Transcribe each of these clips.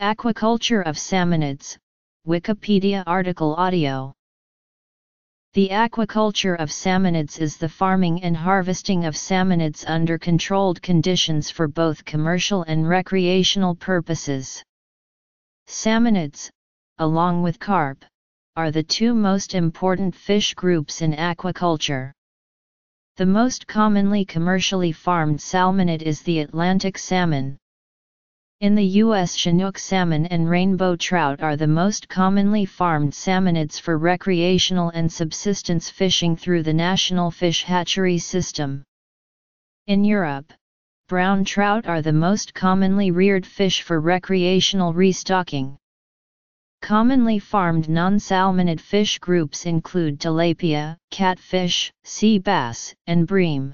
Aquaculture of Salmonids, Wikipedia article audio. The aquaculture of salmonids is the farming and harvesting of salmonids under controlled conditions for both commercial and recreational purposes. Salmonids, along with carp, are the two most important fish groups in aquaculture. The most commonly commercially farmed salmonid is the Atlantic salmon. In the U.S., Chinook salmon and rainbow trout are the most commonly farmed salmonids for recreational and subsistence fishing through the National Fish Hatchery System. In Europe, brown trout are the most commonly reared fish for recreational restocking. Commonly farmed non-salmonid fish groups include tilapia, catfish, sea bass, and bream.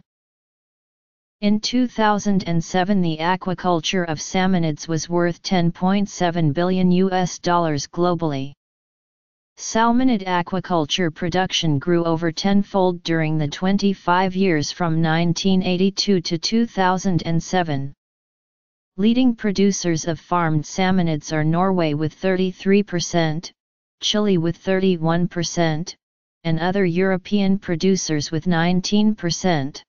In 2007, the aquaculture of salmonids was worth $10.7 billion globally. Salmonid aquaculture production grew over tenfold during the 25 years from 1982 to 2007. Leading producers of farmed salmonids are Norway with 33%, Chile with 31%, and other European producers with 19%.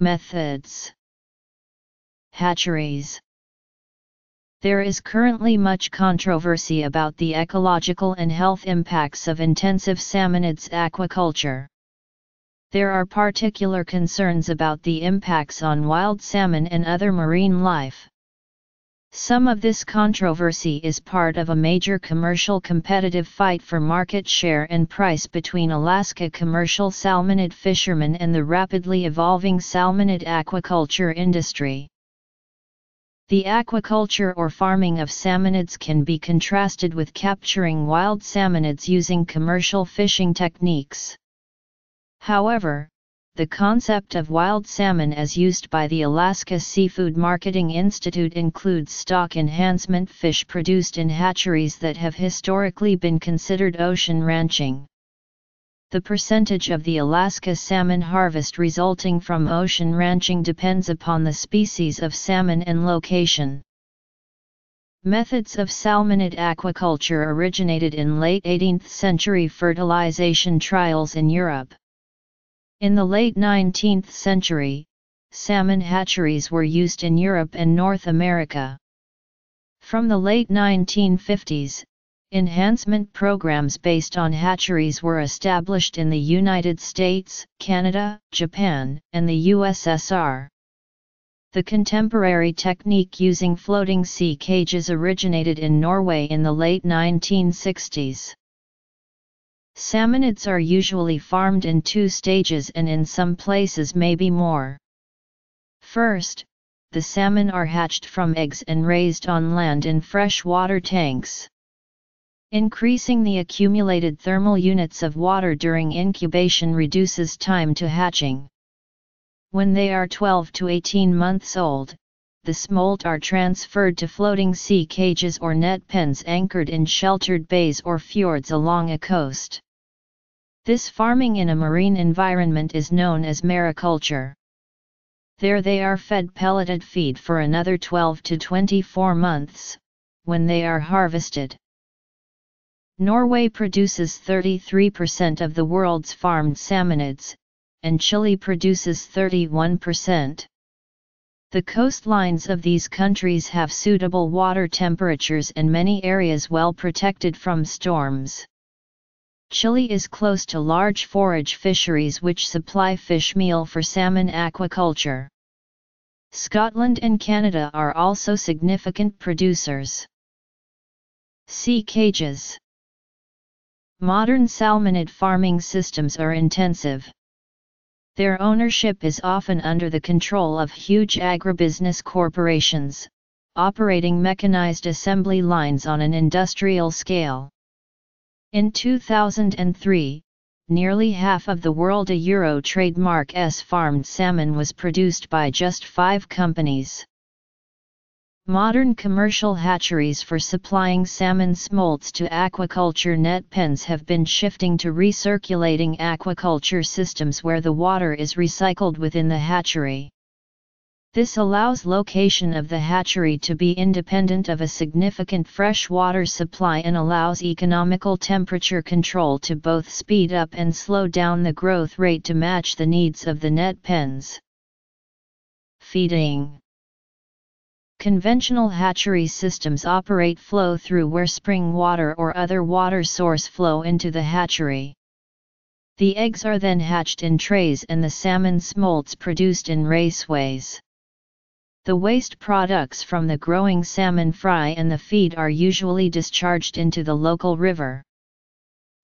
Methods. Hatcheries. There is currently much controversy about the ecological and health impacts of intensive salmonids aquaculture. There are particular concerns about the impacts on wild salmon and other marine life. Some of this controversy is part of a major commercial competitive fight for market share and price between Alaska commercial salmonid fishermen and the rapidly evolving salmonid aquaculture industry. The aquaculture or farming of salmonids can be contrasted with capturing wild salmonids using commercial fishing techniques. However, the concept of wild salmon as used by the Alaska Seafood Marketing Institute includes stock enhancement fish produced in hatcheries that have historically been considered ocean ranching. The percentage of the Alaska salmon harvest resulting from ocean ranching depends upon the species of salmon and location. Methods of salmonid aquaculture originated in late 18th century fertilization trials in Europe. In the late 19th century, salmon hatcheries were used in Europe and North America. From the late 1950s, enhancement programs based on hatcheries were established in the United States, Canada, Japan, and the USSR. The contemporary technique using floating sea cages originated in Norway in the late 1960s. Salmonids are usually farmed in two stages and in some places maybe more. First, the salmon are hatched from eggs and raised on land in freshwater tanks. Increasing the accumulated thermal units of water during incubation reduces time to hatching. When they are 12 to 18 months old, the smolt are transferred to floating sea cages or net pens anchored in sheltered bays or fjords along a coast. This farming in a marine environment is known as mariculture. There they are fed pelleted feed for another 12 to 24 months, when they are harvested. Norway produces 33% of the world's farmed salmonids, and Chile produces 31%. The coastlines of these countries have suitable water temperatures and many areas well protected from storms. Chile is close to large forage fisheries which supply fish meal for salmon aquaculture. Scotland and Canada are also significant producers. Sea cages. Modern salmonid farming systems are intensive. Their ownership is often under the control of huge agribusiness corporations, operating mechanized assembly lines on an industrial scale. In 2003, nearly half of the world a Euro trademark S farmed salmon was produced by just 5 companies. Modern commercial hatcheries for supplying salmon smolts to aquaculture net pens have been shifting to recirculating aquaculture systems where the water is recycled within the hatchery. This allows location of the hatchery to be independent of a significant freshwater supply and allows economical temperature control to both speed up and slow down the growth rate to match the needs of the net pens. Feeding. Conventional hatchery systems operate flow through where spring water or other water source flow into the hatchery. The eggs are then hatched in trays and the salmon smolts produced in raceways. The waste products from the growing salmon fry and the feed are usually discharged into the local river.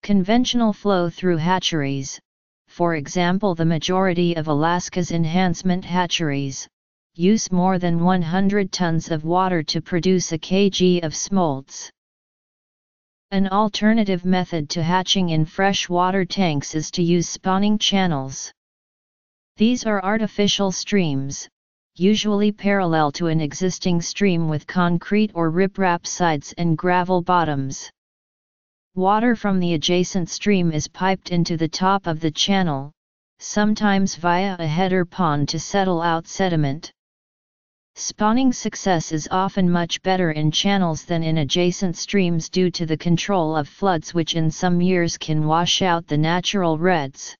Conventional flow-through hatcheries, for example the majority of Alaska's enhancement hatcheries, use more than 100 tons of water to produce a kg of smolts. An alternative method to hatching in freshwater tanks is to use spawning channels. These are artificial streams, usually parallel to an existing stream with concrete or riprap sides and gravel bottoms. Water from the adjacent stream is piped into the top of the channel, sometimes via a header pond to settle out sediment. Spawning success is often much better in channels than in adjacent streams due to the control of floods, which in some years can wash out the natural reds.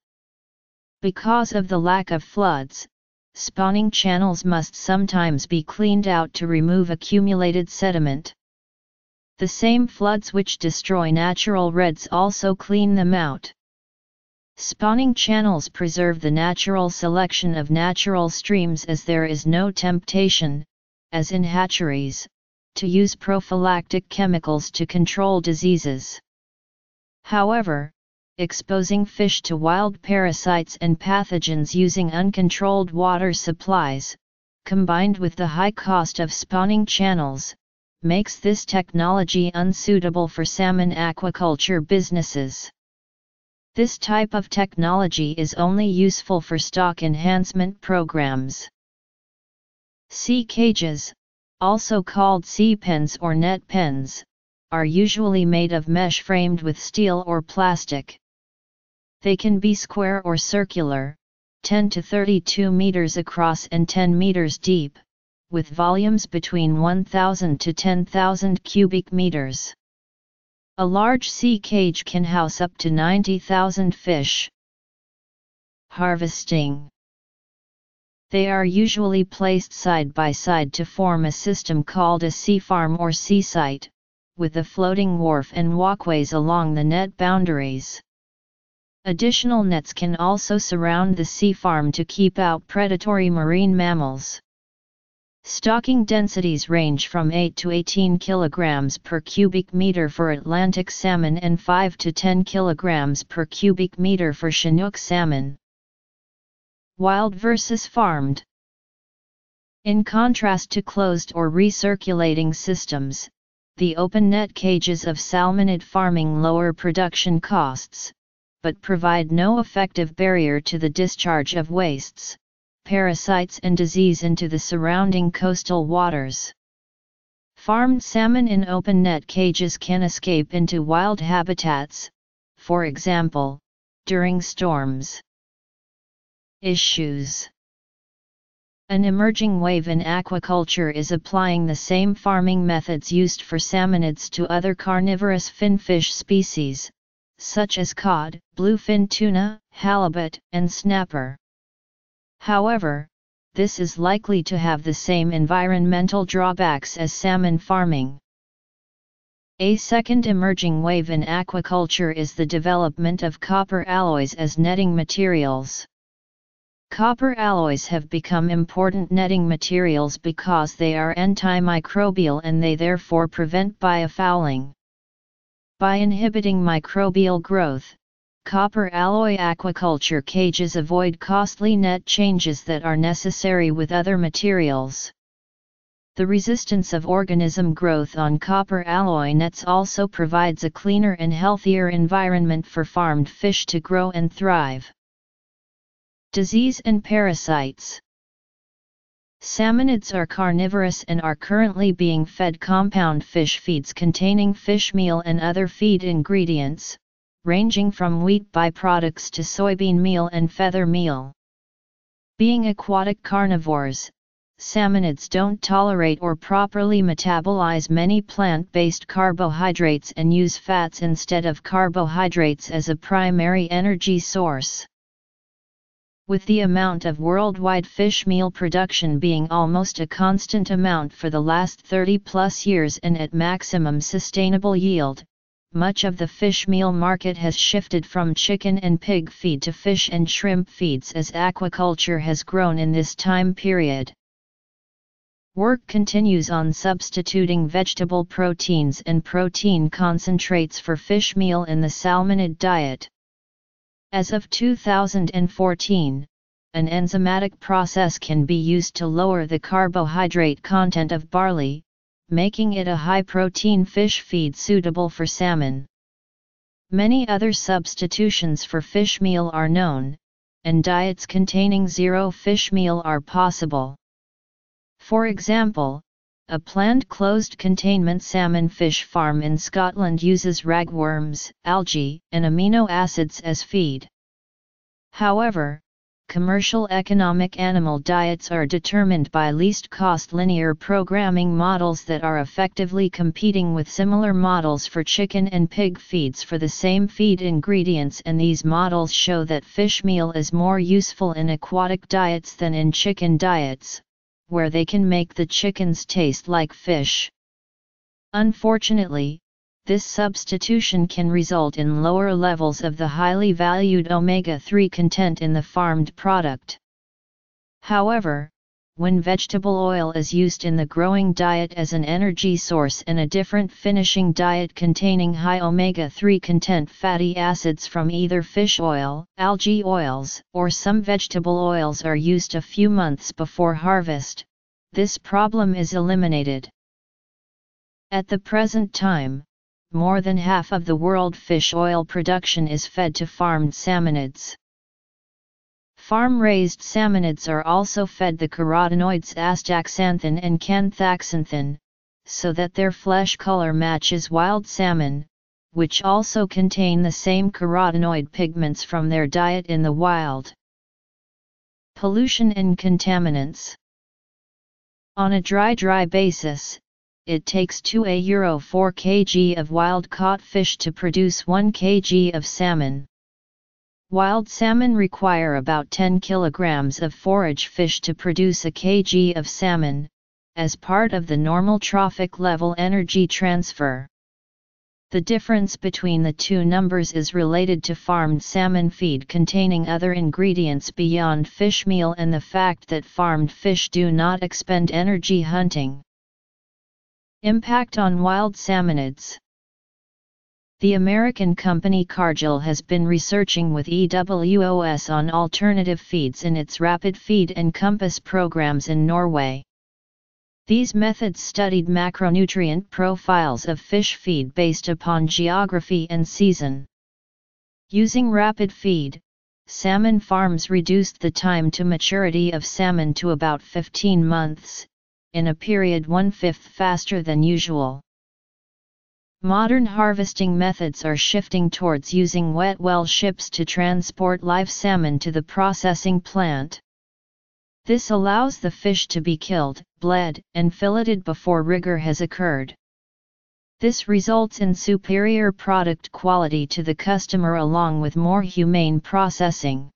Because of the lack of floods, spawning channels must sometimes be cleaned out to remove accumulated sediment. The same floods which destroy natural reds also clean them out. Spawning channels preserve the natural selection of natural streams, as there is no temptation, as in hatcheries, to use prophylactic chemicals to control diseases. However, exposing fish to wild parasites and pathogens using uncontrolled water supplies, combined with the high cost of spawning channels, makes this technology unsuitable for salmon aquaculture businesses. This type of technology is only useful for stock enhancement programs. Sea cages, also called sea pens or net pens, are usually made of mesh framed with steel or plastic. They can be square or circular, 10 to 32 meters across and 10 meters deep, with volumes between 1,000 to 10,000 cubic meters. A large sea cage can house up to 90,000 fish. Harvesting. They are usually placed side by side to form a system called a sea farm or sea site, with a floating wharf and walkways along the net boundaries. Additional nets can also surround the sea farm to keep out predatory marine mammals. Stocking densities range from 8 to 18 kilograms per cubic meter for Atlantic salmon and 5 to 10 kilograms per cubic meter for Chinook salmon. Wild versus farmed. In contrast to closed or recirculating systems, the open net cages of salmonid farming lower production costs, but provide no effective barrier to the discharge of wastes, parasites and disease into the surrounding coastal waters. Farmed salmon in open net cages can escape into wild habitats, for example, during storms. Issues. An emerging wave in aquaculture is applying the same farming methods used for salmonids to other carnivorous finfish species, such as cod, bluefin tuna, halibut, and snapper. However, this is likely to have the same environmental drawbacks as salmon farming. A second emerging wave in aquaculture is the development of copper alloys as netting materials. Copper alloys have become important netting materials because they are antimicrobial and they therefore prevent biofouling. By inhibiting microbial growth, copper alloy aquaculture cages avoid costly net changes that are necessary with other materials. The resistance of organism growth on copper alloy nets also provides a cleaner and healthier environment for farmed fish to grow and thrive. Disease and parasites. Salmonids are carnivorous and are currently being fed compound fish feeds containing fish meal and other feed ingredients, ranging from wheat byproducts to soybean meal and feather meal. Being aquatic carnivores, salmonids don't tolerate or properly metabolize many plant-based carbohydrates and use fats instead of carbohydrates as a primary energy source. With the amount of worldwide fish meal production being almost a constant amount for the last 30-plus years and at maximum sustainable yield, much of the fish meal market has shifted from chicken and pig feed to fish and shrimp feeds as aquaculture has grown in this time period. Work continues on substituting vegetable proteins and protein concentrates for fish meal in the salmonid diet. As of 2014, an enzymatic process can be used to lower the carbohydrate content of barley, making it a high-protein fish feed suitable for salmon. Many other substitutions for fish meal are known, and diets containing zero fish meal are possible. For example, a planned closed-containment salmon fish farm in Scotland uses ragworms, algae, and amino acids as feed. However, commercial economic animal diets are determined by least-cost linear programming models that are effectively competing with similar models for chicken and pig feeds for the same feed ingredients, and these models show that fish meal is more useful in aquatic diets than in chicken diets, where they can make the chickens taste like fish. Unfortunately, this substitution can result in lower levels of the highly valued omega-3 content in the farmed product. However, when vegetable oil is used in the growing diet as an energy source and a different finishing diet containing high omega-3 content fatty acids from either fish oil, algae oils, or some vegetable oils are used a few months before harvest, this problem is eliminated. At the present time, more than half of the world fish oil production is fed to farmed salmonids. Farm-raised salmonids are also fed the carotenoids astaxanthin and canthaxanthin, so that their flesh color matches wild salmon, which also contain the same carotenoid pigments from their diet in the wild. Pollution and contaminants. On a dry basis, it takes €4 kg of wild-caught fish to produce 1 kg of salmon. Wild salmon require about 10 kilograms of forage fish to produce a kg of salmon, as part of the normal trophic level energy transfer. The difference between the two numbers is related to farmed salmon feed containing other ingredients beyond fish meal and the fact that farmed fish do not expend energy hunting. Impact on wild salmonids. The American company Cargill has been researching with EWOS on alternative feeds in its Rapid Feed and Compass programs in Norway. These methods studied macronutrient profiles of fish feed based upon geography and season. Using rapid feed, salmon farms reduced the time to maturity of salmon to about 15 months, in a period 1/5 faster than usual. Modern harvesting methods are shifting towards using wet well ships to transport live salmon to the processing plant. This allows the fish to be killed, bled, and filleted before rigor has occurred. This results in superior product quality to the customer along with more humane processing.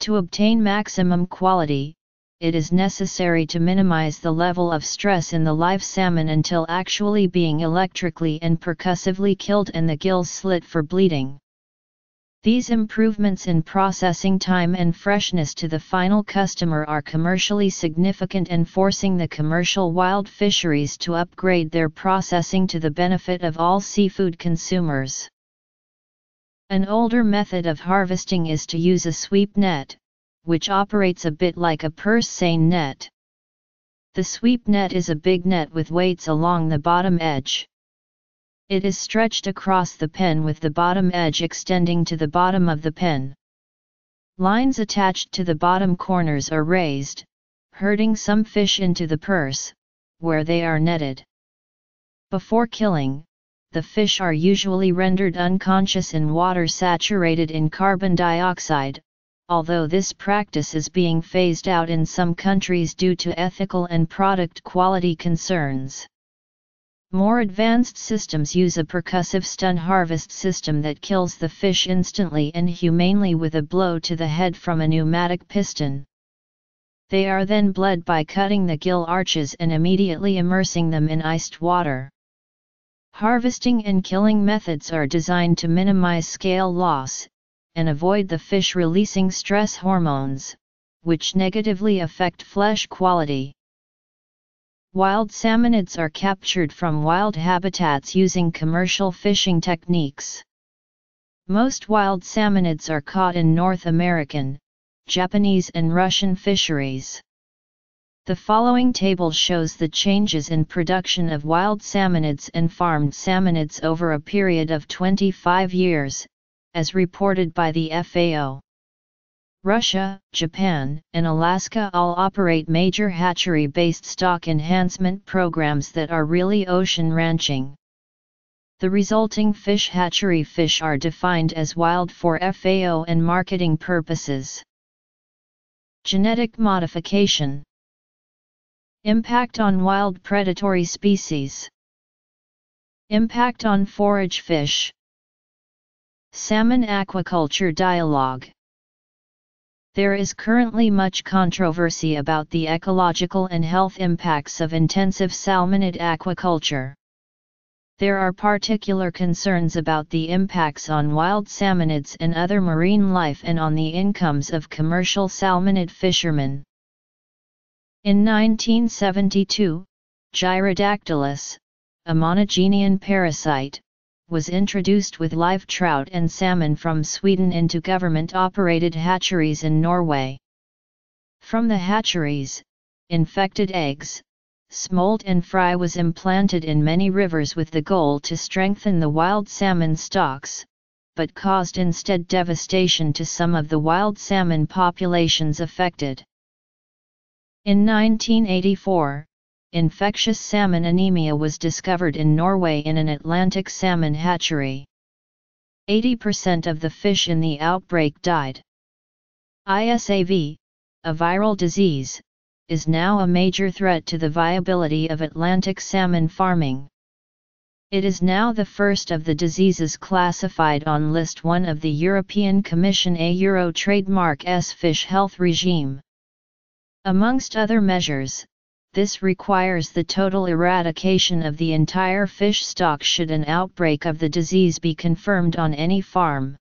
To obtain maximum quality, it is necessary to minimize the level of stress in the live salmon until actually being electrically and percussively killed and the gills slit for bleeding. These improvements in processing time and freshness to the final customer are commercially significant and forcing the commercial wild fisheries to upgrade their processing to the benefit of all seafood consumers. An older method of harvesting is to use a sweep net, which operates a bit like a purse seine net. The sweep net is a big net with weights along the bottom edge. It is stretched across the pen with the bottom edge extending to the bottom of the pen. Lines attached to the bottom corners are raised, herding some fish into the purse, where they are netted. Before killing, the fish are usually rendered unconscious in water saturated in carbon dioxide, although this practice is being phased out in some countries due to ethical and product quality concerns. More advanced systems use a percussive stun harvest system that kills the fish instantly and humanely with a blow to the head from a pneumatic piston. They are then bled by cutting the gill arches and immediately immersing them in iced water. Harvesting and killing methods are designed to minimize scale loss, and avoid the fish releasing stress hormones, which negatively affect flesh quality. Wild salmonids are captured from wild habitats using commercial fishing techniques. Most wild salmonids are caught in North American, Japanese and Russian fisheries. The following table shows the changes in production of wild salmonids and farmed salmonids over a period of 25 years, as reported by the FAO. Russia, Japan, and Alaska all operate major hatchery-based stock enhancement programs that are really ocean ranching. The resulting fish hatchery fish are defined as wild for FAO and marketing purposes. Genetic modification. Impact on wild predatory species. Impact on forage fish. Salmon Aquaculture Dialogue. There is currently much controversy about the ecological and health impacts of intensive salmonid aquaculture. There are particular concerns about the impacts on wild salmonids and other marine life and on the incomes of commercial salmonid fishermen. In 1972, Gyrodactylus, a monogenian parasite, was introduced with live trout and salmon from Sweden into government-operated hatcheries in Norway. From the hatcheries, infected eggs, smolt and fry was implanted in many rivers with the goal to strengthen the wild salmon stocks, but caused instead devastation to some of the wild salmon populations affected. In 1984, infectious salmon anemia was discovered in Norway in an Atlantic salmon hatchery. 80% of the fish in the outbreak died. ISAV, a viral disease, is now a major threat to the viability of Atlantic salmon farming. It is now the first of the diseases classified on List 1 of the European Commission A Euro trademark's fish health regime. Amongst other measures, this requires the total eradication of the entire fish stock should an outbreak of the disease be confirmed on any farm.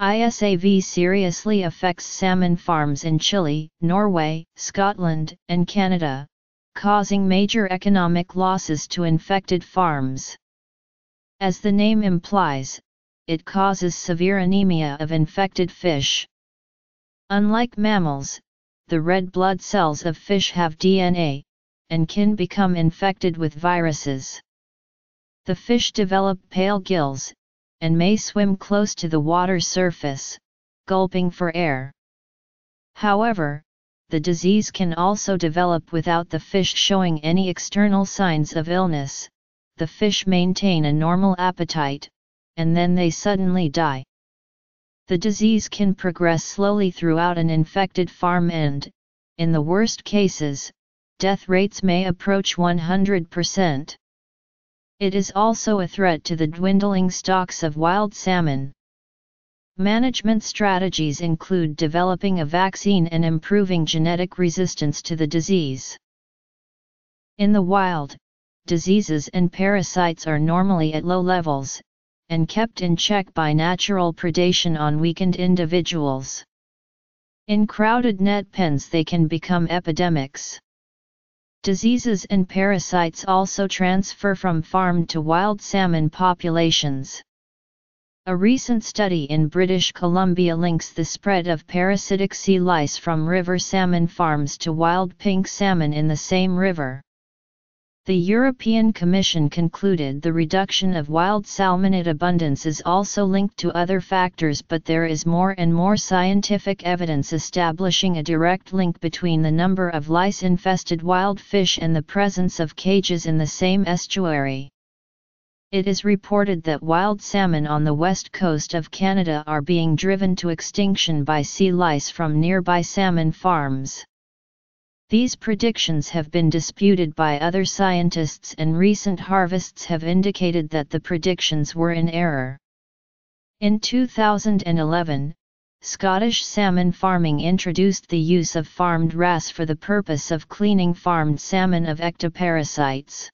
ISAV seriously affects salmon farms in Chile, Norway, Scotland, and Canada, causing major economic losses to infected farms. As the name implies, it causes severe anemia of infected fish. Unlike mammals, the red blood cells of fish have DNA, and can become infected with viruses. The fish develop pale gills, and may swim close to the water surface, gulping for air. However, the disease can also develop without the fish showing any external signs of illness. The fish maintain a normal appetite, and then they suddenly die. The disease can progress slowly throughout an infected farm and, in the worst cases, death rates may approach 100%. It is also a threat to the dwindling stocks of wild salmon. Management strategies include developing a vaccine and improving genetic resistance to the disease. In the wild, diseases and parasites are normally at low levels, and kept in check by natural predation on weakened individuals. In crowded net pens they can become epidemics. Diseases and parasites also transfer from farmed to wild salmon populations. A recent study in British Columbia links the spread of parasitic sea lice from river salmon farms to wild pink salmon in the same river. The European Commission concluded the reduction of wild salmonid abundance is also linked to other factors, but there is more and more scientific evidence establishing a direct link between the number of lice-infested wild fish and the presence of cages in the same estuary. It is reported that wild salmon on the west coast of Canada are being driven to extinction by sea lice from nearby salmon farms. These predictions have been disputed by other scientists, and recent harvests have indicated that the predictions were in error. In 2011, Scottish salmon farming introduced the use of farmed wrasse for the purpose of cleaning farmed salmon of ectoparasites.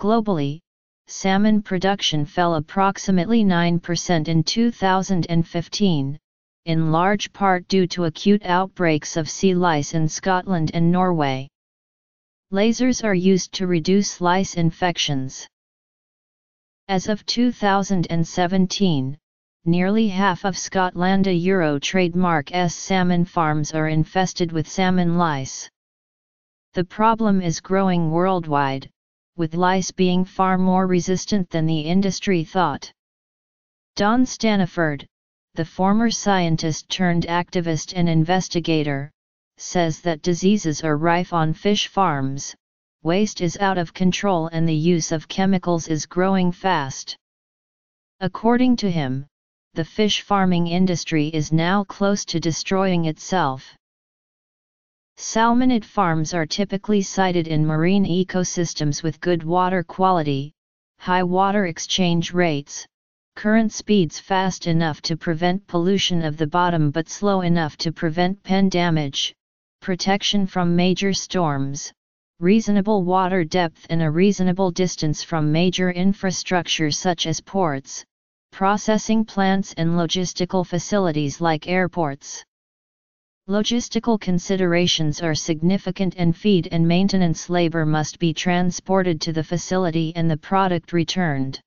Globally, salmon production fell approximately 9% in 2015, in large part due to acute outbreaks of sea lice in Scotland and Norway. Lasers are used to reduce lice infections. As of 2017, nearly half of Scotland's Euro trademark's salmon farms are infested with salmon lice. The problem is growing worldwide, with lice being far more resistant than the industry thought. Don Staniford, the former scientist turned activist and investigator, says that diseases are rife on fish farms, waste is out of control, and the use of chemicals is growing fast. According to him, the fish farming industry is now close to destroying itself. Salmonid farms are typically sited in marine ecosystems with good water quality, high water exchange rates, current speeds fast enough to prevent pollution of the bottom but slow enough to prevent pen damage, protection from major storms, reasonable water depth and a reasonable distance from major infrastructure such as ports, processing plants and logistical facilities like airports. Logistical considerations are significant, and feed and maintenance labor must be transported to the facility and the product returned.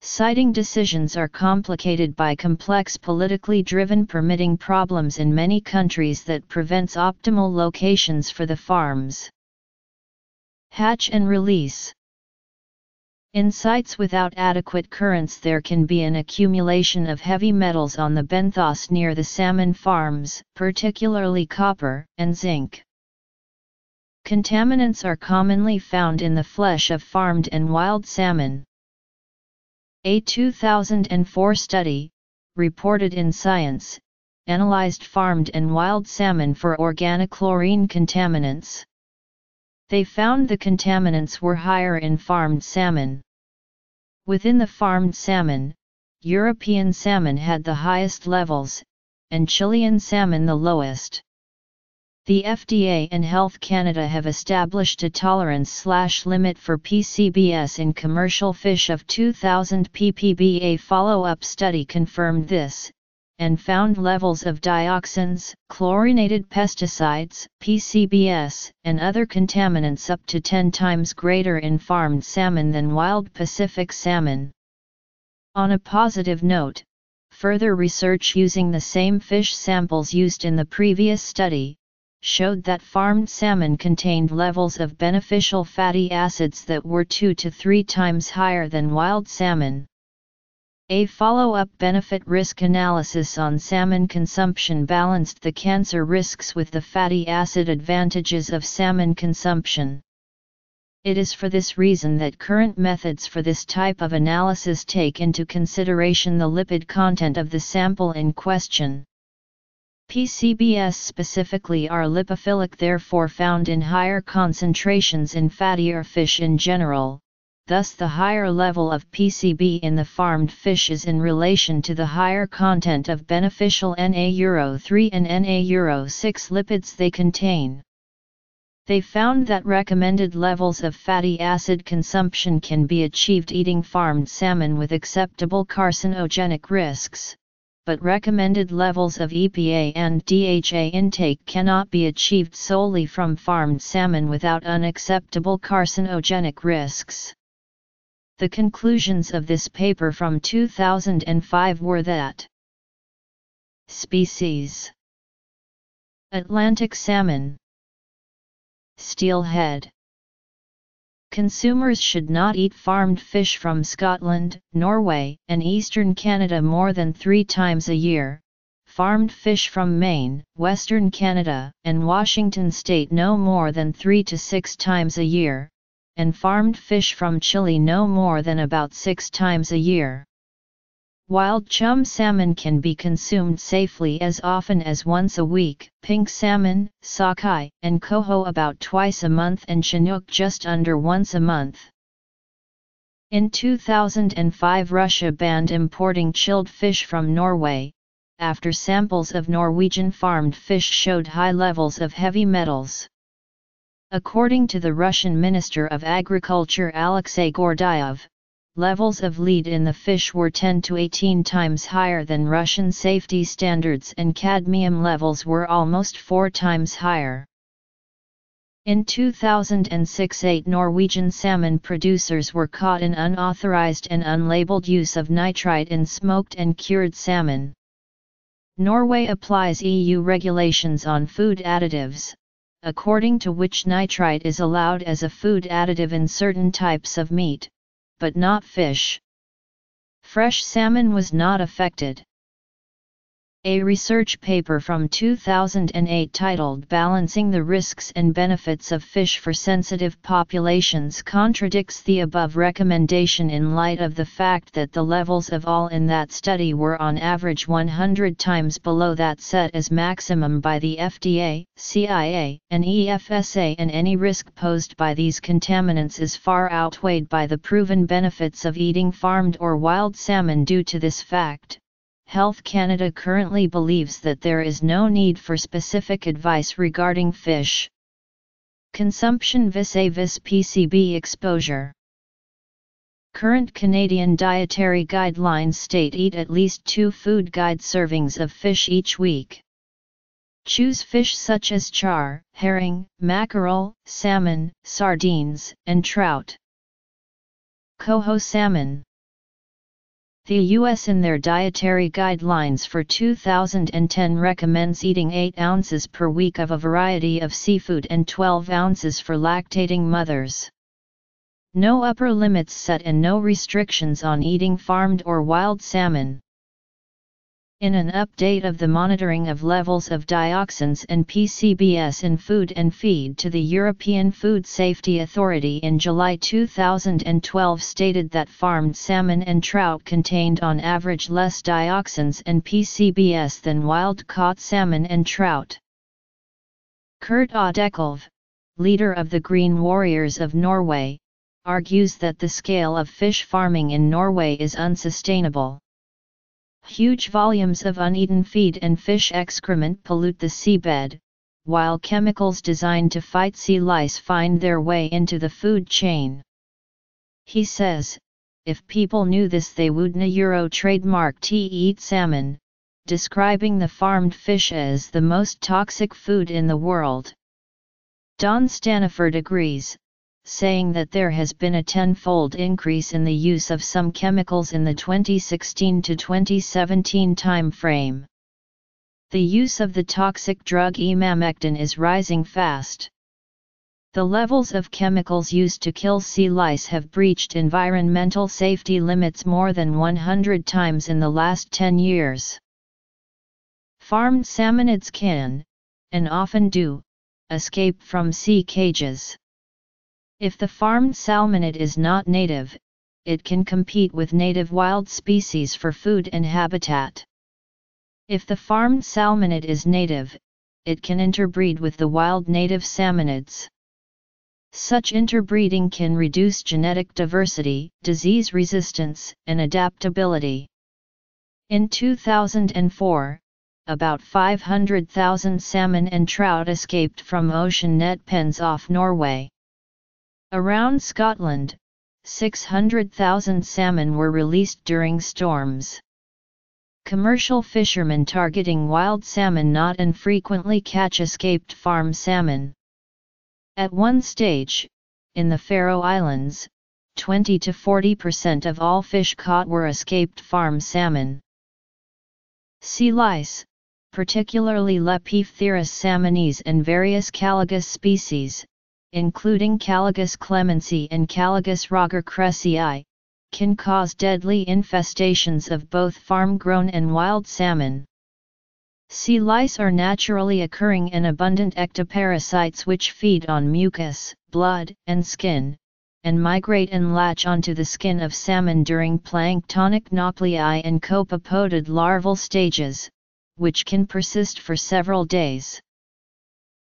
Siting decisions are complicated by complex politically driven permitting problems in many countries that prevents optimal locations for the farms. Hatch and release. In sites without adequate currents, there can be an accumulation of heavy metals on the benthos near the salmon farms, particularly copper and zinc. Contaminants are commonly found in the flesh of farmed and wild salmon. A 2004 study, reported in Science, analyzed farmed and wild salmon for organochlorine contaminants. They found the contaminants were higher in farmed salmon. Within the farmed salmon, European salmon had the highest levels, and Chilean salmon the lowest. The FDA and Health Canada have established a tolerance/limit for PCBs in commercial fish of 2,000 ppb. A follow-up study confirmed this, and found levels of dioxins, chlorinated pesticides, PCBs, and other contaminants up to 10 times greater in farmed salmon than wild Pacific salmon. On a positive note, further research using the same fish samples used in the previous study showed that farmed salmon contained levels of beneficial fatty acids that were 2 to 3 times higher than wild salmon. A follow-up benefit-risk analysis on salmon consumption balanced the cancer risks with the fatty acid advantages of salmon consumption. It is for this reason that current methods for this type of analysis take into consideration the lipid content of the sample in question. PCBs specifically are lipophilic, therefore found in higher concentrations in fattier fish in general. Thus the higher level of PCB in the farmed fish is in relation to the higher content of beneficial Na3 and Na6 lipids they contain. They found that recommended levels of fatty acid consumption can be achieved eating farmed salmon with acceptable carcinogenic risks, but recommended levels of EPA and DHA intake cannot be achieved solely from farmed salmon without unacceptable carcinogenic risks. The conclusions of this paper from 2005 were that species: Atlantic salmon, steelhead. Consumers should not eat farmed fish from Scotland, Norway, and eastern Canada more than 3 times a year. Farmed fish from Maine, western Canada, and Washington state no more than 3 to 6 times a year. and farmed fish from Chile no more than about 6 times a year. Wild chum salmon can be consumed safely as often as once a week, pink salmon, sockeye, and coho about twice a month and Chinook just under once a month. In 2005, Russia banned importing chilled fish from Norway, after samples of Norwegian farmed fish showed high levels of heavy metals. According to the Russian Minister of Agriculture Alexei Gordayev, levels of lead in the fish were 10 to 18 times higher than Russian safety standards and cadmium levels were almost 4 times higher. In 2006, 8 Norwegian salmon producers were caught in unauthorized and unlabeled use of nitrite in smoked and cured salmon. Norway applies EU regulations on food additives, according to which nitrite is allowed as a food additive in certain types of meat, but not fish. Fresh salmon was not affected. A research paper from 2008 titled Balancing the Risks and Benefits of Fish for Sensitive Populations contradicts the above recommendation in light of the fact that the levels of all in that study were on average 100 times below that set as maximum by the FDA, CIA, and EFSA, and any risk posed by these contaminants is far outweighed by the proven benefits of eating farmed or wild salmon due to this fact. Health Canada currently believes that there is no need for specific advice regarding fish consumption vis-a-vis PCB exposure. Current Canadian dietary guidelines state eat at least 2 food guide servings of fish each week. Choose fish such as char, herring, mackerel, salmon, sardines, and trout. Coho salmon. The U.S. in their dietary guidelines for 2010 recommends eating 8 ounces per week of a variety of seafood and 12 ounces for lactating mothers. No upper limits set and no restrictions on eating farmed or wild salmon. In an update of the monitoring of levels of dioxins and PCBs in food and feed to the European Food Safety Authority in July 2012 stated that farmed salmon and trout contained on average less dioxins and PCBs than wild-caught salmon and trout. Kurt Odeklev, leader of the Green Warriors of Norway, argues that the scale of fish farming in Norway is unsustainable. Huge volumes of uneaten feed and fish excrement pollute the seabed, while chemicals designed to fight sea lice find their way into the food chain. He says, if people knew this they wouldn't trademark tea eat salmon, describing the farmed fish as the most toxic food in the world. Don Staniford agrees, saying that there has been a 10-fold increase in the use of some chemicals in the 2016 to 2017 time frame. The use of the toxic drug emamectin is rising fast. The levels of chemicals used to kill sea lice have breached environmental safety limits more than 100 times in the last 10 years. Farmed salmonids can, and often do, escape from sea cages. If the farmed salmonid is not native, it can compete with native wild species for food and habitat. If the farmed salmonid is native, it can interbreed with the wild native salmonids. Such interbreeding can reduce genetic diversity, disease resistance, and adaptability. In 2004, about 500,000 salmon and trout escaped from ocean net pens off Norway. Around Scotland, 600,000 salmon were released during storms. Commercial fishermen targeting wild salmon not infrequently catch escaped farm salmon. At one stage, in the Faroe Islands, 20 to 40% of all fish caught were escaped farm salmon. Sea lice, particularly Lepeophtheirus salmonis and various Caligus species, including Caligus clemensi and Caligus rogercresseyi, can cause deadly infestations of both farm-grown and wild salmon. Sea lice are naturally occurring and abundant ectoparasites which feed on mucus, blood, and skin, and migrate and latch onto the skin of salmon during planktonic nauplii and copepoded larval stages, which can persist for several days.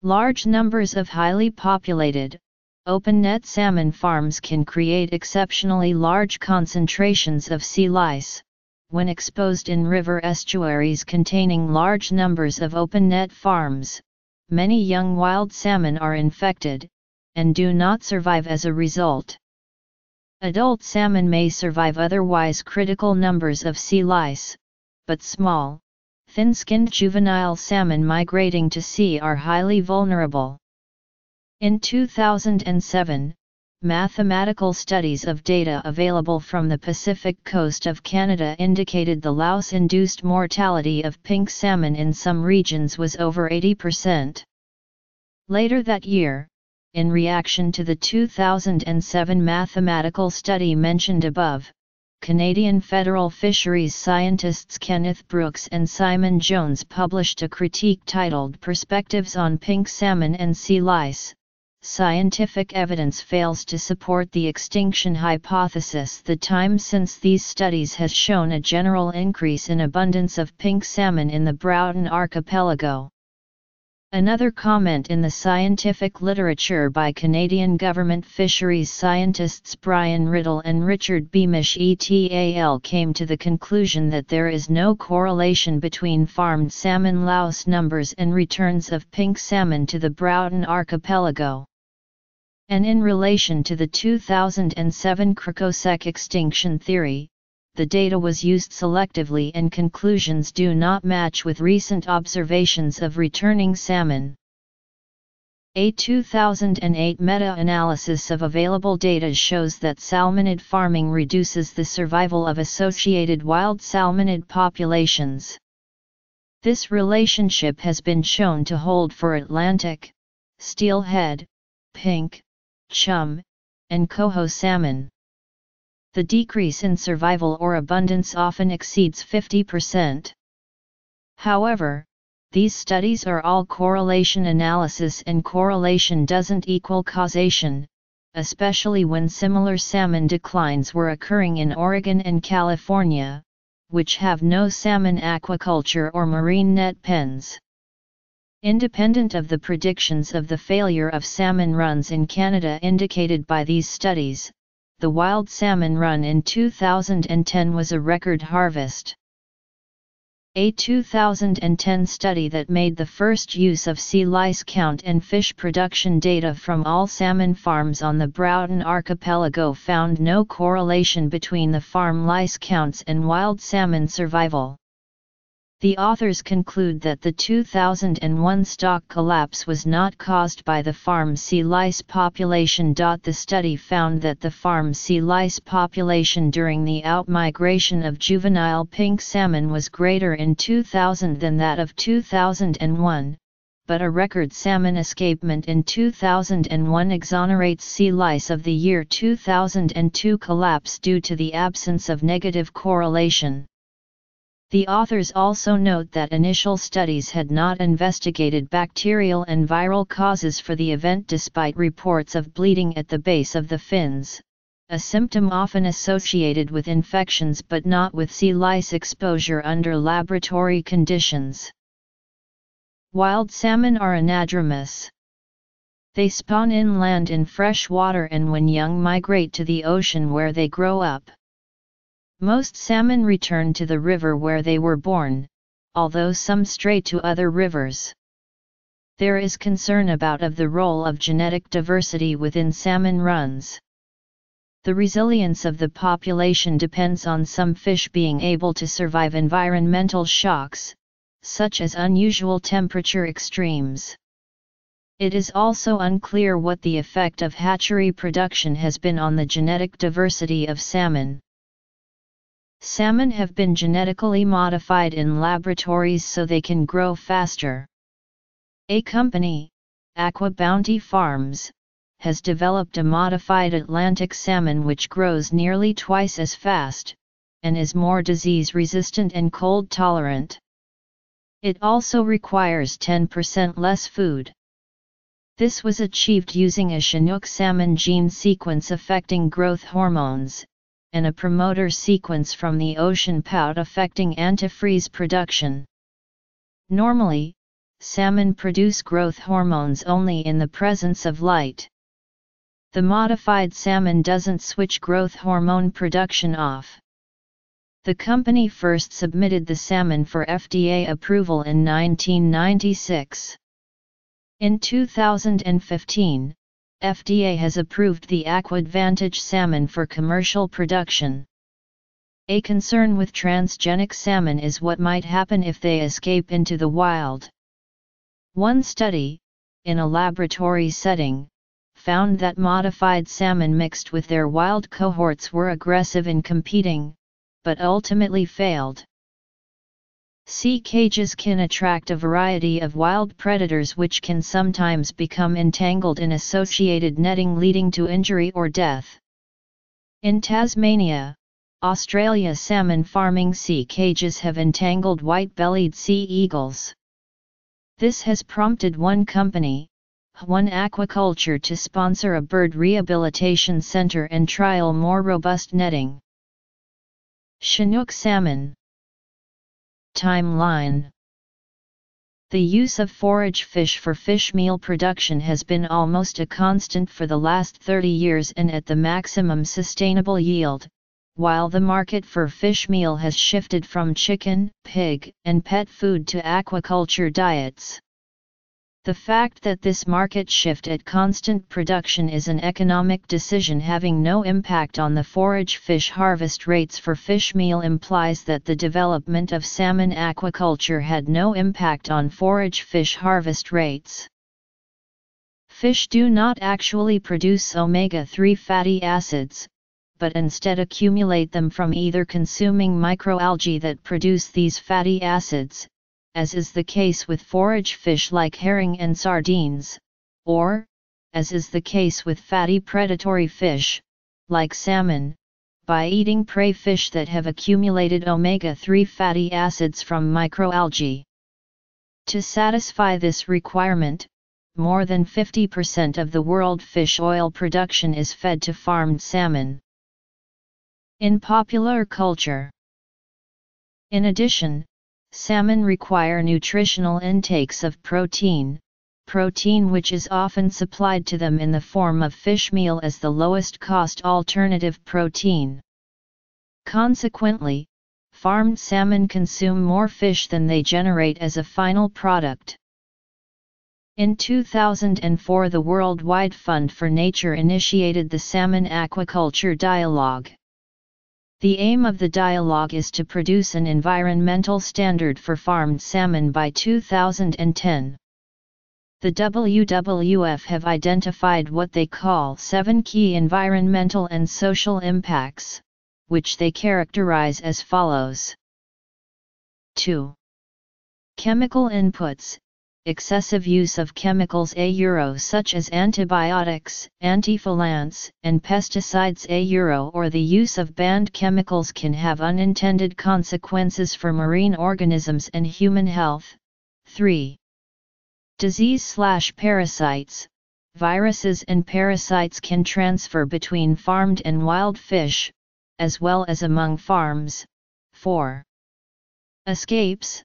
Large numbers of highly populated, open-net salmon farms can create exceptionally large concentrations of sea lice, when exposed in river estuaries containing large numbers of open-net farms. Many young wild salmon are infected, and do not survive as a result. Adult salmon may survive otherwise critical numbers of sea lice, but small, thin-skinned juvenile salmon migrating to sea are highly vulnerable. In 2007, mathematical studies of data available from the Pacific coast of Canada indicated the louse-induced mortality of pink salmon in some regions was over 80%. Later that year, in reaction to the 2007 mathematical study mentioned above, Canadian federal fisheries scientists Kenneth Brooks and Simon Jones published a critique titled "Perspectives on Pink Salmon and Sea Lice: Scientific evidence fails to support the extinction hypothesis." The time since these studies has shown a general increase in abundance of pink salmon in the Broughton Archipelago. Another comment in the scientific literature by Canadian government fisheries scientists Brian Riddle and Richard Beamish et al. Came to the conclusion that there is no correlation between farmed salmon louse numbers and returns of pink salmon to the Broughton Archipelago. And in relation to the 2007 Krakosek extinction theory, the data was used selectively and conclusions do not match with recent observations of returning salmon. A 2008 meta-analysis of available data shows that salmonid farming reduces the survival of associated wild salmonid populations. This relationship has been shown to hold for Atlantic, steelhead, pink, chum, and coho salmon. The decrease in survival or abundance often exceeds 50%. However, these studies are all correlation analysis and correlation doesn't equal causation, especially when similar salmon declines were occurring in Oregon and California, which have no salmon aquaculture or marine net pens. Independent of the predictions of the failure of salmon runs in Canada indicated by these studies, the wild salmon run in 2010 was a record harvest. A 2010 study that made the first use of sea lice count and fish production data from all salmon farms on the Broughton Archipelago found no correlation between the farm lice counts and wild salmon survival. The authors conclude that the 2001 stock collapse was not caused by the farm sea lice population. The study found that the farm sea lice population during the outmigration of juvenile pink salmon was greater in 2000 than that of 2001, but a record salmon escapement in 2001 exonerates sea lice of the year 2002 collapse due to the absence of negative correlation. The authors also note that initial studies had not investigated bacterial and viral causes for the event despite reports of bleeding at the base of the fins, a symptom often associated with infections but not with sea lice exposure under laboratory conditions. Wild salmon are anadromous. They spawn inland in fresh water and when young migrate to the ocean where they grow up. Most salmon return to the river where they were born, although some stray to other rivers. There is concern about the role of genetic diversity within salmon runs. The resilience of the population depends on some fish being able to survive environmental shocks, such as unusual temperature extremes. It is also unclear what the effect of hatchery production has been on the genetic diversity of salmon. Salmon have been genetically modified in laboratories so they can grow faster. A company, Aqua Bounty Farms, has developed a modified Atlantic salmon which grows nearly twice as fast, and is more disease-resistant and cold-tolerant. It also requires 10% less food. This was achieved using a Chinook salmon gene sequence affecting growth hormones, and a promoter sequence from the ocean pout affecting antifreeze production. Normally, salmon produce growth hormones only in the presence of light. The modified salmon doesn't switch growth hormone production off. The company first submitted the salmon for FDA approval in 1996. In 2015, FDA has approved the AquAdvantage salmon for commercial production. A concern with transgenic salmon is what might happen if they escape into the wild. One study, in a laboratory setting, found that modified salmon mixed with their wild cohorts were aggressive in competing, but ultimately failed. Sea cages can attract a variety of wild predators which can sometimes become entangled in associated netting, leading to injury or death. In Tasmania, Australia, salmon farming sea cages have entangled white-bellied sea eagles. This has prompted one company, One Aquaculture, to sponsor a bird rehabilitation centre and trial more robust netting. Chinook salmon timeline. The use of forage fish for fish meal production has been almost a constant for the last 30 years and at the maximum sustainable yield, while the market for fish meal has shifted from chicken, pig, and pet food to aquaculture diets. The fact that this market shift at constant production is an economic decision having no impact on the forage fish harvest rates for fish meal implies that the development of salmon aquaculture had no impact on forage fish harvest rates. Fish do not actually produce omega-3 fatty acids, but instead accumulate them from either consuming microalgae that produce these fatty acids, as is the case with forage fish like herring and sardines, or, as is the case with fatty predatory fish, like salmon, by eating prey fish that have accumulated omega-3 fatty acids from microalgae. To satisfy this requirement, more than 50% of the world fish oil production is fed to farmed salmon. In popular culture, in addition, salmon require nutritional intakes of protein which is often supplied to them in the form of fish meal as the lowest cost alternative protein. Consequently, farmed salmon consume more fish than they generate as a final product. In 2004, the World Wide Fund for Nature initiated the Salmon Aquaculture Dialogue. The aim of the dialogue is to produce an environmental standard for farmed salmon by 2010. The WWF have identified what they call 7 key environmental and social impacts, which they characterize as follows. 2. Chemical inputs. Excessive use of chemicals such as antibiotics, antifolants, and pesticides or the use of banned chemicals can have unintended consequences for marine organisms and human health. 3. Disease/parasites. Viruses and parasites can transfer between farmed and wild fish, as well as among farms. 4. Escapes.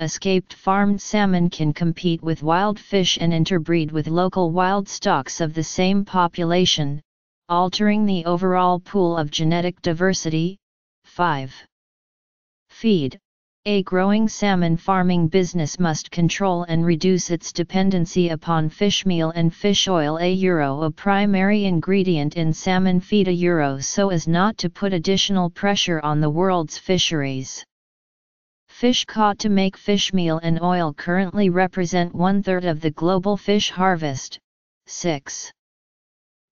Escaped farmed salmon can compete with wild fish and interbreed with local wild stocks of the same population, altering the overall pool of genetic diversity. 5. Feed. A growing salmon farming business must control and reduce its dependency upon fish meal and fish oil a primary ingredient in salmon feed so as not to put additional pressure on the world's fisheries. Fish caught to make fish meal and oil currently represent 1/3 of the global fish harvest. 6.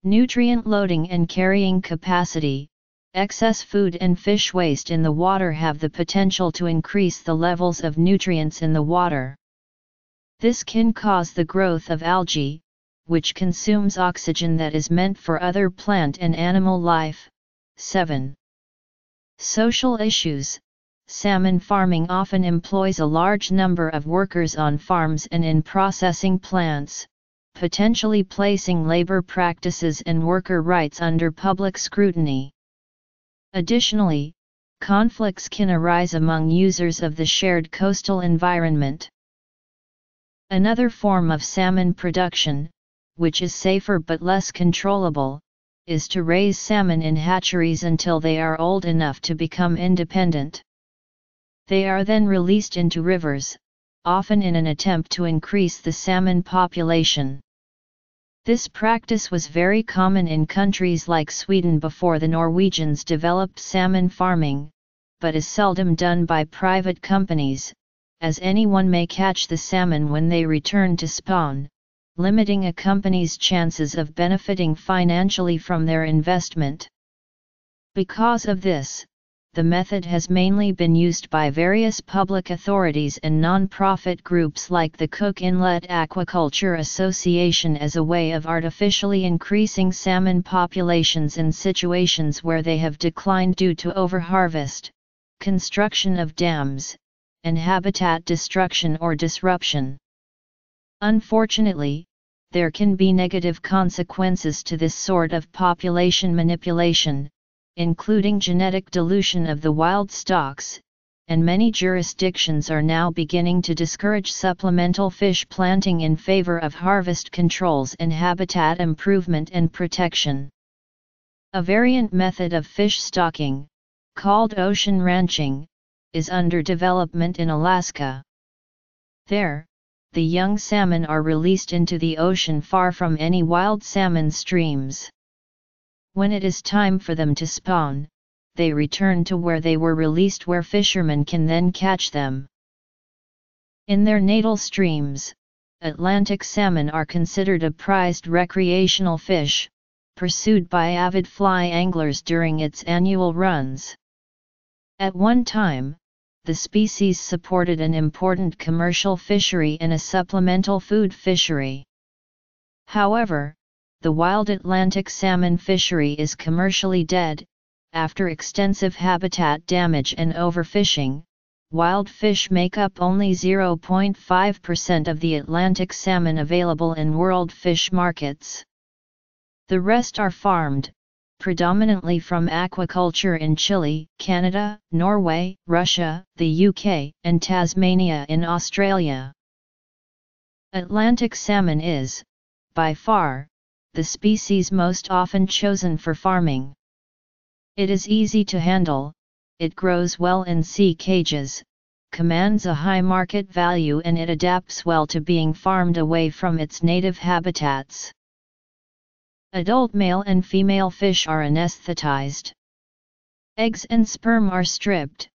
Nutrient loading and carrying capacity. Excess food and fish waste in the water have the potential to increase the levels of nutrients in the water. This can cause the growth of algae, which consumes oxygen that is meant for other plant and animal life. 7. Social issues. Salmon farming often employs a large number of workers on farms and in processing plants, potentially placing labor practices and worker rights under public scrutiny. Additionally, conflicts can arise among users of the shared coastal environment. Another form of salmon production, which is safer but less controllable, is to raise salmon in hatcheries until they are old enough to become independent. They are then released into rivers, often in an attempt to increase the salmon population. This practice was very common in countries like Sweden before the Norwegians developed salmon farming, but is seldom done by private companies, as anyone may catch the salmon when they return to spawn, limiting a company's chances of benefiting financially from their investment. Because of this, the method has mainly been used by various public authorities and non-profit groups like the Cook Inlet Aquaculture Association as a way of artificially increasing salmon populations in situations where they have declined due to overharvest, construction of dams, and habitat destruction or disruption. Unfortunately, there can be negative consequences to this sort of population manipulation, including genetic dilution of the wild stocks, and many jurisdictions are now beginning to discourage supplemental fish planting in favor of harvest controls and habitat improvement and protection. A variant method of fish stocking, called ocean ranching, is under development in Alaska. There, the young salmon are released into the ocean far from any wild salmon streams. When it is time for them to spawn, they return to where they were released, where fishermen can then catch them. In their natal streams, Atlantic salmon are considered a prized recreational fish, pursued by avid fly anglers during its annual runs. At one time, the species supported an important commercial fishery and a supplemental food fishery. However, the wild Atlantic salmon fishery is commercially dead, after extensive habitat damage and overfishing. Wild fish make up only 0.5% of the Atlantic salmon available in world fish markets. The rest are farmed, predominantly from aquaculture in Chile, Canada, Norway, Russia, the UK, and Tasmania in Australia. Atlantic salmon is, by far, the species most often chosen for farming. It is easy to handle, it grows well in sea cages, commands a high market value, and it adapts well to being farmed away from its native habitats. Adult male and female fish are anesthetized. Eggs and sperm are stripped,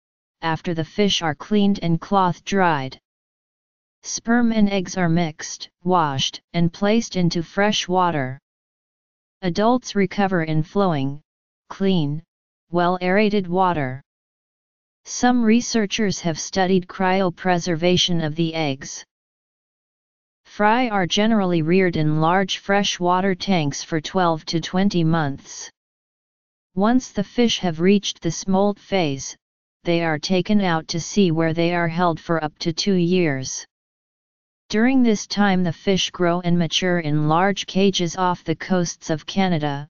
after the fish are cleaned and cloth dried. Sperm and eggs are mixed, washed, and placed into fresh water. Adults recover in flowing, clean, well-aerated water. Some researchers have studied cryopreservation of the eggs. Fry are generally reared in large freshwater tanks for 12 to 20 months. Once the fish have reached the smolt phase, they are taken out to sea where they are held for up to 2 years. During this time the fish grow and mature in large cages off the coasts of Canada,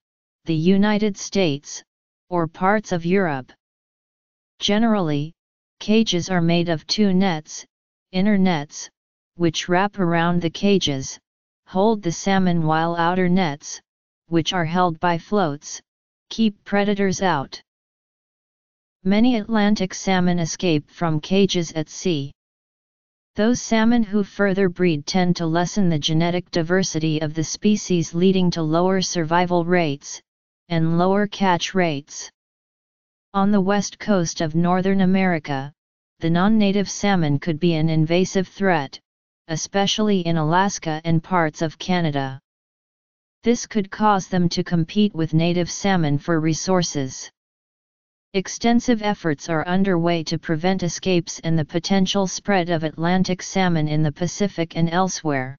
the United States, or parts of Europe. Generally, cages are made of 2 nets, inner nets, which wrap around the cages, hold the salmon, while outer nets, which are held by floats, keep predators out. Many Atlantic salmon escape from cages at sea. Those salmon who further breed tend to lessen the genetic diversity of the species, leading to lower survival rates and lower catch rates. On the west coast of Northern America, the non-native salmon could be an invasive threat, especially in Alaska and parts of Canada. This could cause them to compete with native salmon for resources. Extensive efforts are underway to prevent escapes and the potential spread of Atlantic salmon in the Pacific and elsewhere.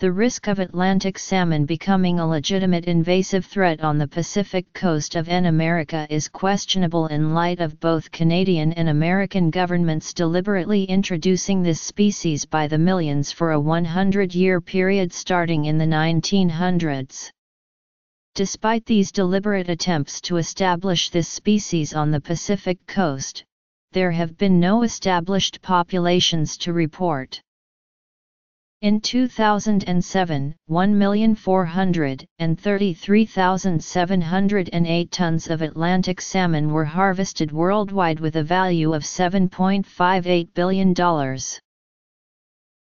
the risk of Atlantic salmon becoming a legitimate invasive threat on the Pacific coast of America is questionable in light of both Canadian and American governments deliberately introducing this species by the millions for a 100-year period starting in the 1900s. Despite these deliberate attempts to establish this species on the Pacific coast, there have been no established populations to report. In 2007, 1,433,708 tons of Atlantic salmon were harvested worldwide with a value of $7.58 billion.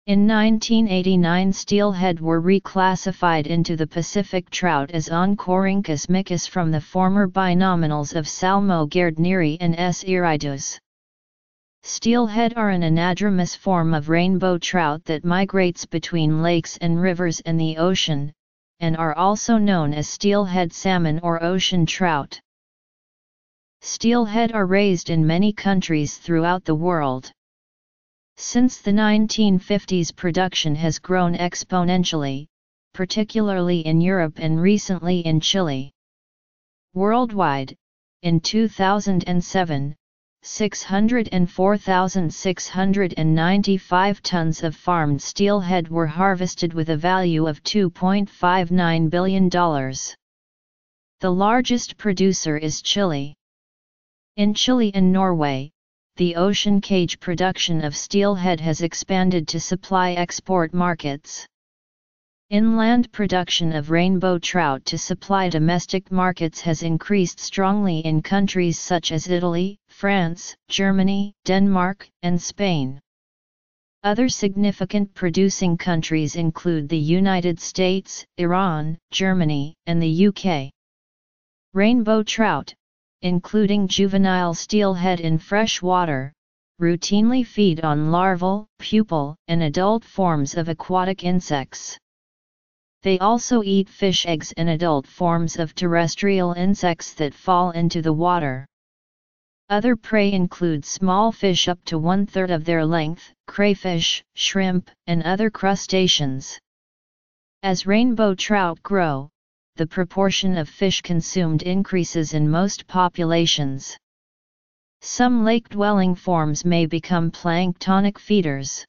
In 1989, steelhead were reclassified into the Pacific trout as Oncorhynchus mykiss from the former binominals of Salmo gairdneri and S. iridus. Steelhead are an anadromous form of rainbow trout that migrates between lakes and rivers and the ocean, and are also known as steelhead salmon or ocean trout. Steelhead are raised in many countries throughout the world. Since the 1950s, production has grown exponentially, particularly in Europe and recently in Chile. Worldwide, in 2007, 604,695 tons of farmed steelhead were harvested with a value of $2.59 billion. The largest producer is Chile. In Chile and Norway, the ocean cage production of steelhead has expanded to supply export markets. Inland production of rainbow trout to supply domestic markets has increased strongly in countries such as Italy, France, Germany, Denmark, and Spain. Other significant producing countries include the United States, Iran, Germany, and the UK. Rainbow trout, including juvenile steelhead in fresh water, routinely feed on larval, pupal, and adult forms of aquatic insects. They also eat fish eggs and adult forms of terrestrial insects that fall into the water. Other prey include small fish up to one-third of their length, crayfish, shrimp, and other crustaceans. As rainbow trout grow, the proportion of fish consumed increases in most populations. Some lake-dwelling forms may become planktonic feeders.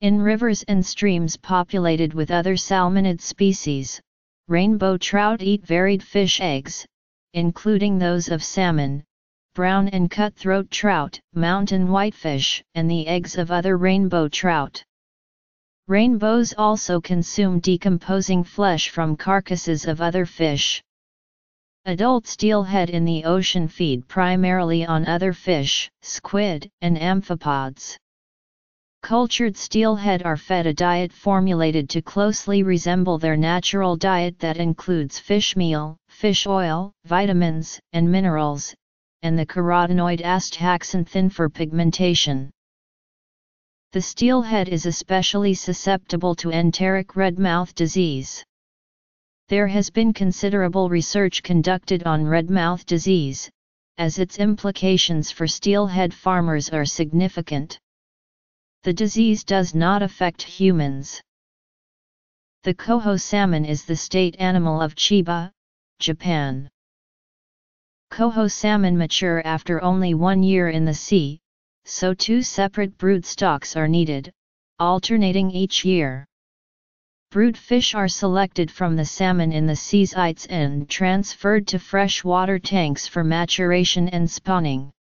In rivers and streams populated with other salmonid species, rainbow trout eat varied fish eggs, including those of salmon, brown and cutthroat trout, mountain whitefish, and the eggs of other rainbow trout. Rainbows also consume decomposing flesh from carcasses of other fish. Adult steelhead in the ocean feed primarily on other fish, squid, and amphipods. Cultured steelhead are fed a diet formulated to closely resemble their natural diet that includes fish meal, fish oil, vitamins, and minerals, and the carotenoid astaxanthin for pigmentation. The steelhead is especially susceptible to enteric redmouth disease. There has been considerable research conducted on redmouth disease, as its implications for steelhead farmers are significant. The disease does not affect humans. The coho salmon is the state animal of Chiba, Japan. Coho salmon mature after only 1 year in the sea, so two separate brood stocks are needed, alternating each year. Brood fish are selected from the salmon in the sea's ites and transferred to freshwater tanks for maturation and spawning.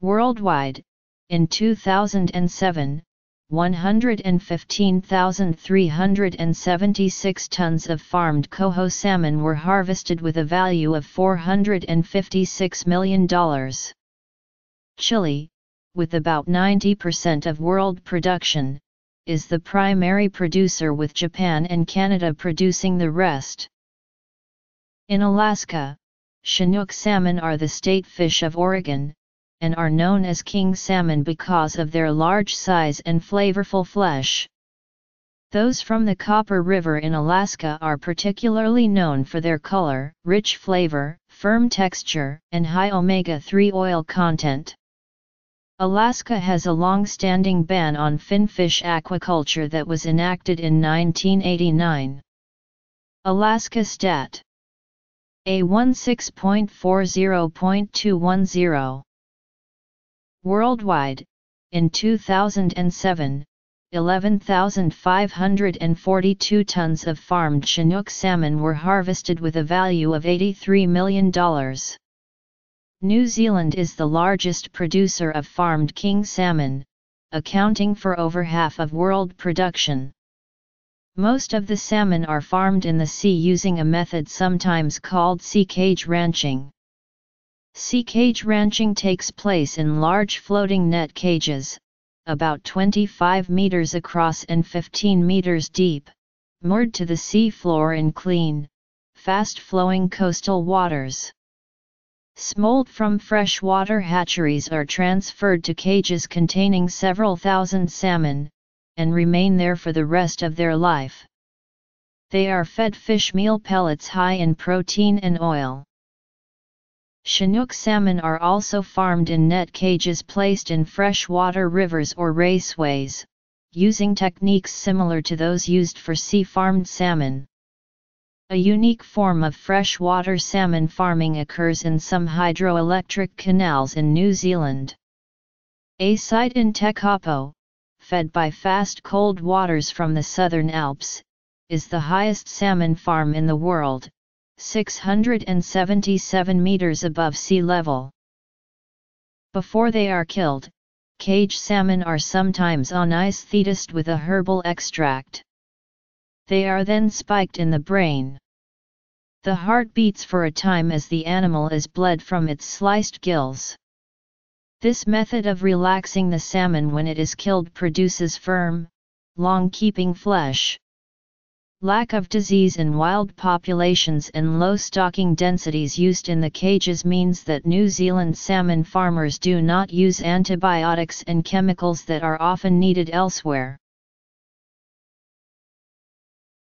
Worldwide, in 2007, 115,376 tons of farmed coho salmon were harvested with a value of $456 million. Chile, with about 90% of world production, is the primary producer, with Japan and Canada producing the rest. In Alaska, Chinook salmon are the state fish of Oregon, and are known as king salmon because of their large size and flavorful flesh. Those from the Copper River in Alaska are particularly known for their color, rich flavor, firm texture, and high omega-3 oil content. Alaska has a long-standing ban on finfish aquaculture that was enacted in 1989. Alaska Stat A16.40.210. Worldwide, in 2007, 11,542 tons of farmed Chinook salmon were harvested with a value of $83 million. New Zealand is the largest producer of farmed king salmon, accounting for over half of world production. Most of the salmon are farmed in the sea using a method sometimes called sea cage ranching. Sea cage ranching takes place in large floating net cages, about 25 meters across and 15 meters deep, moored to the sea floor in clean, fast-flowing coastal waters. Smolt from freshwater hatcheries are transferred to cages containing several thousand salmon, and remain there for the rest of their life. They are fed fish meal pellets high in protein and oil. Chinook salmon are also farmed in net cages placed in freshwater rivers or raceways, using techniques similar to those used for sea-farmed salmon. A unique form of freshwater salmon farming occurs in some hydroelectric canals in New Zealand. A site in Tekapo, fed by fast cold waters from the Southern Alps, is the highest salmon farm in the world, 677 meters above sea level. Before they are killed, cage salmon are sometimes on ice thetaed with a herbal extract. They are then spiked in the brain. The heart beats for a time as the animal is bled from its sliced gills. This method of relaxing the salmon when it is killed produces firm, long-keeping flesh. Lack of disease in wild populations and low stocking densities used in the cages means that New Zealand salmon farmers do not use antibiotics and chemicals that are often needed elsewhere.